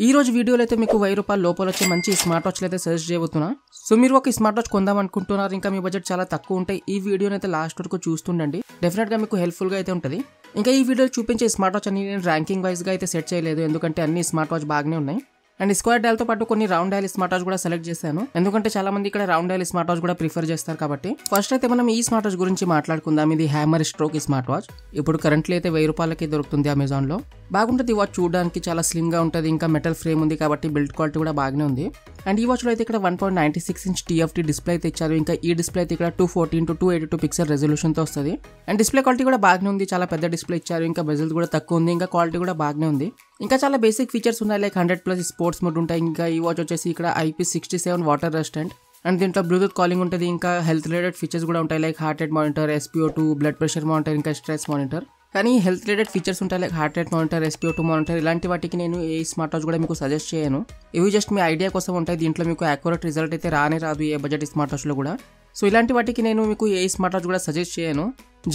Video लेते 1000 రూపాయల లోపల వచ్చే మంచి స్మార్ట్ వాచ్ అయితే సజెస్ట్ చేయబోతున్నా। సో మీరు ఒక స్మార్ట్ వాచ్ కొందాం అనుకుంటున్నారు ఇంకా మీ బడ్జెట్ చాలా తక్కువ ఉంటే ఈ వీడియోని అయితే లాస్ట్ వరకు చూస్తుండండి, డెఫినెట్ గా మీకు హెల్ప్ఫుల్ గా అయితే ఉంటది। ఇంకా ఈ వీడియోలో చూపించే స్మార్ట్ వాచ్ అన్ని నేను ర్యాంకింగ్ వైస్ గా అయితే సెట్ చేయలేదు, ఎందుకంటే అన్ని స్మార్ట్ వాచ్ బాగానే ఉన్నాయి। అండ్ స్క్వేర్ డైల్ తో పాటు కొన్ని రౌండ్ డైల్ స్మార్ట్ వాచ్ కూడా సెలెక్ట్ చేశాను, ఎందుకంటే చాలా మంది ఇక్కడ రౌండ్ డైల్ స్మార్ట్ వాచ్ కూడా ప్రిఫర్ చేస్తారు కాబట్టి। ఫస్ట్ అయితే మనం ఈ స్మార్ట్ వాచ్ గురించి మాట్లాడుకుందాం। ఇది హ్యామర్ స్ట్రోక్ స్మార్ట్ వాచ్, ఇప్పుడు కరెంట్లీ అయితే 1000 రూపాయలకి దొరుకుతుంది అమెజాన్ లో। బాగుంటుంది ఈ వాచ్ చూడడానికి, చాలా స్లిమ్ గా ఉంటుంది, ఇంకా మెటల్ ఫ్రేమ్ ఉంది కాబట్టి బిల్డ్ క్వాలిటీ కూడా బాగానే ఉంది। అండ్ ఈ వాచ్ లో అయితే ఇక్కడ 1.96 ఇంచ్ TFT డిస్ప్లే అయితే ఇచ్చారు, ఇంకా ఈ డిస్ప్లే అయితే ఇక్కడ 214x282 పిక్సెల్ రెజల్యూషన్ తో వస్తుంది। అండ్ డిస్ప్లే క్వాలిటీ కూడా బాగానే ఉంది, చాలా పెద్ద డిస్ప్లే ఇచ్చారు, ఇంకా బెజల్ కూడా తక్కువ ఉంది, ఇంకా క్వాలిటీ కూడా బాగానే ఉంది। ఇంకా చాలా బేసిక్ ఫీచర్స్ ఉన్నాయి, లైక్ 100+ స్పోర్ట్స్ మోడ్ ఉంటాయి। ఇంకా ఈ వాచ్ వచ్చేసి ఇక్కడ IP67 వాటర్ రెసిస్టెంట్, అండ్ దీంట్లో బ్లూటూత్ కాలింగ్ ఉంటుంది, ఇంకా హెల్త్ రిలేటెడ్ ఫీచర్స్ కూడా ఉంటాయి, like heart rate monitor, SpO2, blood pressure monitor, ఇంకా స్ట్రెస్ మానిటర్। కానీ హెల్త్ రిలేటెడ్ ఫీచర్స్ ఉంటాయి, like heart rate monitor, SpO2 monitor, ఇలాంటి వాటికి నేను ఏ స్మార్ట్ వాచ్ కూడా మీకు సజెస్ట్ చేయను, ఇవి జస్ట్ మీ ఐడియా కోసం ఉంటాయి, దీంట్లో మీకు యాక్యురేట్ రిజల్ట్ అయితే రానే రాదు ఏ బడ్జెట్ స్మార్ట్ వాచ్లో కూడా। సో ఇలాంటి వాటికి నేను మీకు ఏ స్మార్ట్ వాచ్ కూడా సజెస్ట్ చేయను।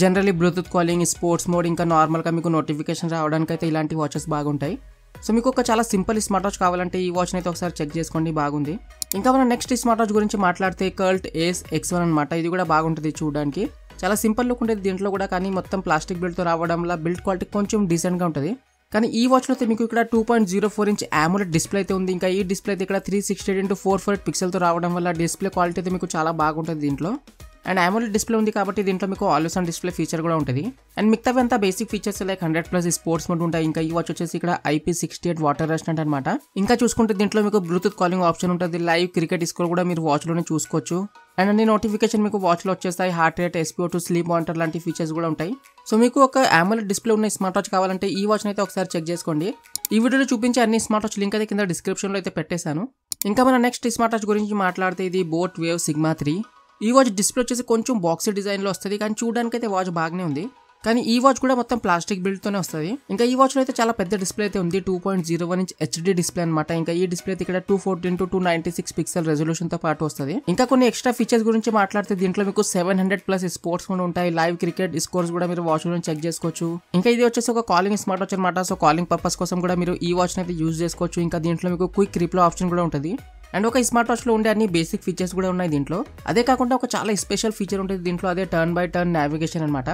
Generally Bluetooth calling, sports mode, ఇంకా నార్మల్గా మీకు నోటిఫికేషన్ రావడానికి అయితే ఇలాంటి వాచెస్ బాగుంటాయి। సో మీకు ఒక చాలా సింపుల్ స్మార్ట్ వాచ్ కావాలంటే ఈ వాచ్ని అయితే ఒకసారి చెక్ చేసుకోండి, బాగుంది। ఇంకా మనం నెక్స్ట్ స్మార్ట్ వాచ్ గురించి మాట్లాడితే కల్ట్ ACE X1 అనమాట, ఇది కూడా బాగుంటుంది చూడడానికి, చాలా సింపుల్ లుక్ ఉంటుంది దీంట్లో కూడా, కానీ మొత్తం ప్లాస్టిక్ బిల్డ్తో రావడంలో బిల్డ్ క్వాలిటీ కొంచెం డీసెంట్గా ఉంటుంది। కానీ ఈ వాచ్లో అయితే మీకు ఇక్కడ 2.04 ఇంచ్ AMOLED డిస్ప్లే అయితే ఉంది, ఇంకా ఈ డిస్ప్లే అయితే ఇక్కడ 368x448 పిక్సెల్తో రావడం వల్ల డిస్ప్లే క్వాలిటీ అయితే మీకు చాలా బాగుంటుంది దీంట్లో। అండ్ AMOLED డిస్ప్లే ఉంది కాబట్టి దీంట్లో మీకు ఆల్వేస్ ఆన్ డిస్ప్లే ఫీచర్ కూడా ఉంటుంది। అండ్ మిగతావి అంతా basic features, like 100+ sports mode ఉంటాయి, ఇంకా ఈ వాచ్ వచ్చేసి ఇక్కడ IP68 వాటర్ రెసిస్టెంట్ అనమాట। ఇంకా చూసుకుంటే దీంట్లో మీకు బ్లూటూత్ కాలింగ్ ఆప్షన్ ఉంటుంది, లైవ్ క్రికెట్ స్కోర్ కూడా మీరు వాచ్లోనే చూసుకోవచ్చు, అండ్ అన్ని నోటిఫికేషన్ మీకు వాచ్లో వచ్చేస్తాయి, heart rate, SpO2, sleep monitor లాంటి ఫీచర్స్ కూడా ఉంటాయి। సో మీకు ఒక AMOLED డిస్ప్లే ఉన్న స్మార్ట్ వాచ్ కావాలంటే ఈ వాచ్ని అయితే ఒకసారి చెక్ చేసుకోండి। ఈ వీడియోలో చూపించే అన్ని స్మార్ట్ వాచ్ లింక్ అయితే కింద డిస్క్రిప్షన్లో అయితే పెట్టేశాను। ఇంకా మన నెక్స్ట్ స్మార్ట్ వాచ్ గురించి మాట్లాడితే ఇది బోట్ వేవ్ Sigma 3। ఈ వాచ్ డిస్ప్లే వచ్చేసి కొంచెం బాక్సీ డిజైన్లో వస్తుంది, కానీ చూడడానికి అయితే వాచ్ బాగానే ఉంది, కానీ ఈ వాచ్ కూడా మొత్తం ప్లాస్టిక్ బిల్డ్తోనే వస్తుంది। ఇంకా ఈ వాచ్లో అయితే చాలా పెద్ద డిస్ప్లే అయితే ఉంది, 2.01 ఇంచ్ HD డిస్ప్లే అనమాట, ఇంకా ఈ డిస్ప్లే అయితే ఇక్కడ 214x296 పిక్సెల్ రెజల్యూషన్తో పాటు వస్తుంది। ఇంకా కొన్ని ఎక్స్ట్రా ఫీచర్స్ గురించి మాట్లాడితే దీంట్లో మీకు 700+ స్పోర్ట్స్ మోడ్ ఉంటాయి, లైవ్ క్రికెట్ స్కోర్స్ కూడా మీరు వాచ్ లో చెక్ చేసుకోవచ్చు। ఇంకా ఇది వచ్చేసి ఒక కాలింగ్ స్మార్ట్ వాచ్ అనమాట, సో కాలింగ్ పర్పస్ కోసం కూడా మీరు ఈ వాచ్ అయితే యూజ్ చేసుకోవచ్చు। ఇంకా దీంట్లో మీకు క్విక్ రిప్లై ఆప్షన్ కూడా ఉంటుంది, అండ్ ఒక స్మార్ట్ వాచ్లో ఉండే అన్ని బేసిక్ ఫీచర్స్ కూడా ఉన్నాయి దీంట్లో। అదే కాకుండా ఒక చాలా స్పెషల్ ఫీచర్ ఉంటుంది దీంట్లో, అదే టర్న్ బై టర్న్ నావిగేషన్ అనమాట।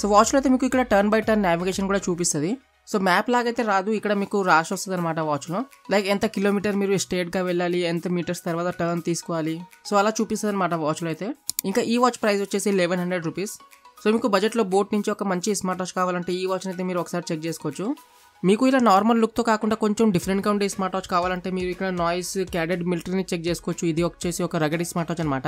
సో వాచ్లో అయితే మీకు ఇక్కడ టర్న్ బై టర్న్ నావిగేషన్ కూడా చూపిస్తుంది, సో మ్యాప్ లాగైతే రాదు, ఇక్కడ మీకు రాసి వస్తుంది అనమాట వాచ్లో, లైక్ ఎంత కిలోమీటర్ మీరు స్ట్రేట్గా వెళ్ళాలి, ఎంత మీటర్స్ తర్వాత టర్న్ తీసుకోవాలి, సో అలా చూపిస్తుంది అనమాట వాచ్లో అయితే। ఇంకా ఈ వాచ్ ప్రైస్ వచ్చేసి 1100 రూపీస్। సో మీకు బడ్జెట్లో బోట్ నుంచి ఒక మంచి స్మార్ట్ వాచ్ కావాలంటే ఈ వాచ్ని అయితే మీరు ఒకసారి చెక్ చేసుకోవచ్చు। మీకు ఇలా నార్మల్ లుక్తో కాకుండా కొంచెం డిఫరెంట్గా ఉండే స్మార్ట్ వాచ్ కావాలంటే మీరు ఇక్కడ నాయిస్ క్యాడెడ్ మిలిటరీని చెక్ చేసుకోవచ్చు, ఇది వచ్చేసి ఒక రగడి స్మార్ట్ వాచ్ అనమాట।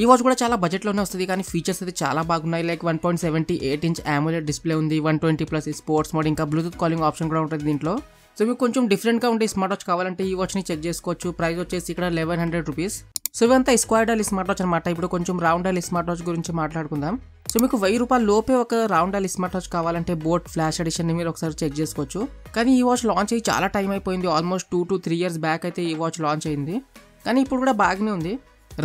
ఈ వాచ్ కూడా చాలా బడ్జెట్లోనే వస్తుంది, కానీ ఫీచర్స్ అయితే చాలా బాగున్నాయి, లైక్ 1.78 ఇంచ్ AMOLED డిస్ప్లే ఉంది, 120+ స్పోర్ట్స్ మోడ్, ఇంకా బ్లూటూత్ కాలింగ్ ఆప్షన్ కూడా ఉంటుంది దీంట్లో। సో మీకు కొంచెం డిఫరెంట్గా ఉండే స్మార్ట్ వాచ్ కావాలంటే ఈ వాచ్ని చెక్ చేసుకోవచ్చు, ప్రైస్ వచ్చేసి ఇక్కడ 1100 రూపీస్। సో ఇవంతా స్క్వేర్ డైల్ స్మార్ట్ వాచ్ అనమాట, ఇప్పుడు కొంచెం రౌండ్ డైల్ స్మార్ట్ వాచ్ గురించి మాట్లాడుకుందాం। సో మీకు 1000 రూపాయల లోపే ఒక రౌండ్ డైల్ స్మార్ట్ వాచ్ కావాలంటే బోట్ ఫ్లాష్ ఎడిషన్ని మీరు ఒకసారి చెక్ చేసుకోవచ్చు, కానీ ఈ వాచ్ లాంచ్ అయ్యి చాలా టైం అయిపోయింది, ఆల్మోస్ట్ 2 to 3 years బ్యాక్ అయితే ఈ వాచ్ లాంచ్ అయింది, కానీ ఇప్పుడు కూడా బాగానే ఉంది,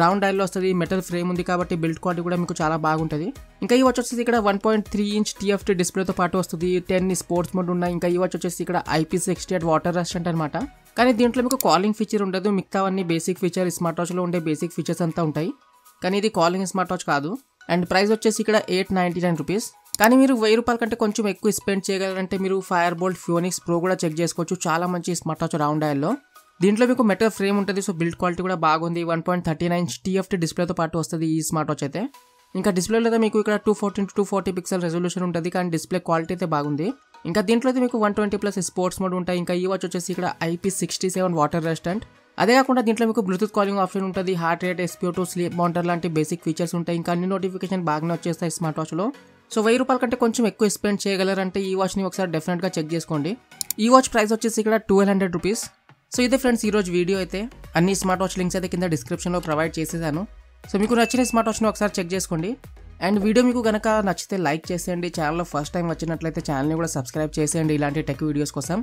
రౌండ్ డైల్లో వస్తుంది, మెటల్ ఫ్రేమ్ ఉంది కాబట్టి బిల్డ్ క్వాలిటీ కూడా మీకు చాలా బాగుంటుంది। ఇంకా ఈ వాచ్ వచ్చేసి ఇక్కడ 1.3 ఇంచ్ TFT డిస్ప్లేతో పాటు వస్తుంది, 10 స్పోర్ట్స్ మోడ్ ఉన్నాయి, ఇంకా ఈ వాచ్ వచ్చేసి ఇక్కడ IP68 వాటర్ రెసిస్టెంట్ అనమాట, కానీ దీంట్లో మీకు కాలింగ్ ఫీచర్ ఉండదు, మిగతావన్నీ బేసిక్ ఫీచర్ స్మార్ట్ వాచ్లో ఉండే బేసిక్ ఫీచర్స్ అంతా ఉంటాయి, కానీ ఇది కాలింగ్ స్మార్ట్ వాచ్ కాదు। అండ్ ప్రైస్ వచ్చేసి ఇక్కడ 899 రూపీస్, కానీ మీరు 1000 రూపాయల కంటే కొంచెం ఎక్కువ స్పెండ్ చేయగలంటే మీరు ఫైర్ బోల్ట్ Phoenix Pro కూడా చెక్ చేసుకోవచ్చు, చాలా మంచి స్మార్ట్ వాచ్ రౌండ్ డైల్లో, దీంట్లో మీకు మెటల్ ఫ్రేమ్ ఉంటుంది, సో బిల్డ్ క్వాలిటీ కూడా బాగుంది, 1.39 ఇంచ్ TFT డిస్ప్లేతో పాటు వస్తుంది ఈ స్మార్ట్ వాచ్ అయితే। ఇంకా డిస్ప్లేలో అయితే మీకు ఇక్కడ 214x240 పిక్సెల్ రెజల్యూషన్ ఉంటుంది, కానీ డిస్ప్లే క్వాలిటీ అయితే బాగుంది। ఇంకా దీంట్లో అయితే మీకు 120+ స్పోర్ట్స్ మోడ్ ఉంటాయి, ఇంకా ఈ వాచ్ వచ్చేసి ఇక్కడ IP67 వాటర్ రెసిస్టెంట్, అదే కాకుండా దీంట్లో మీకు బ్లూటూత్ కాలింగ్ ఆప్షన్ ఉంటుంది, heart rate, SpO2, sleep monitor లాంటి బేసిక్ ఫీచర్స్ ఉంటాయి, ఇంకా అన్ని నోటిఫికేషన్ బాగానే వచ్చేస్తాయి స్మార్ట్ వాచ్లో। సో 1000 రూపాయల కంటే కొంచెం ఎక్కువ స్పెండ్ చేయగలరంటే ఈ వాచ్ని ఒకసారి డెఫినెట్గా చెక్ చేసుకోండి। ఈ వాచ్ ప్రైస్ వచ్చేసి ఇక్కడ 1200 రూపీస్। సో ఇదే ఫ్రెండ్స్ ఈరోజు వీడియో అయితే, అన్ని స్మార్ట్ వాచ్ లింక్స్ అయితే కింద డిస్క్రిప్షన్లో ప్రొవైడ్ చేసేసాను, సో మీకు నచ్చిన స్మార్ట్ వాచ్ని ఒకసారి చెక్ చేసుకోండి। అండ్ వీడియో మీకు కనుక నచ్చితే లైక్ చేసేయండి, ఛానల్లో ఫస్ట్ టైం వచ్చినట్లయితే ఛానల్ని కూడా సబ్స్క్రైబ్ చేసేయండి ఇలాంటి టెక్ వీడియోస్ కోసం।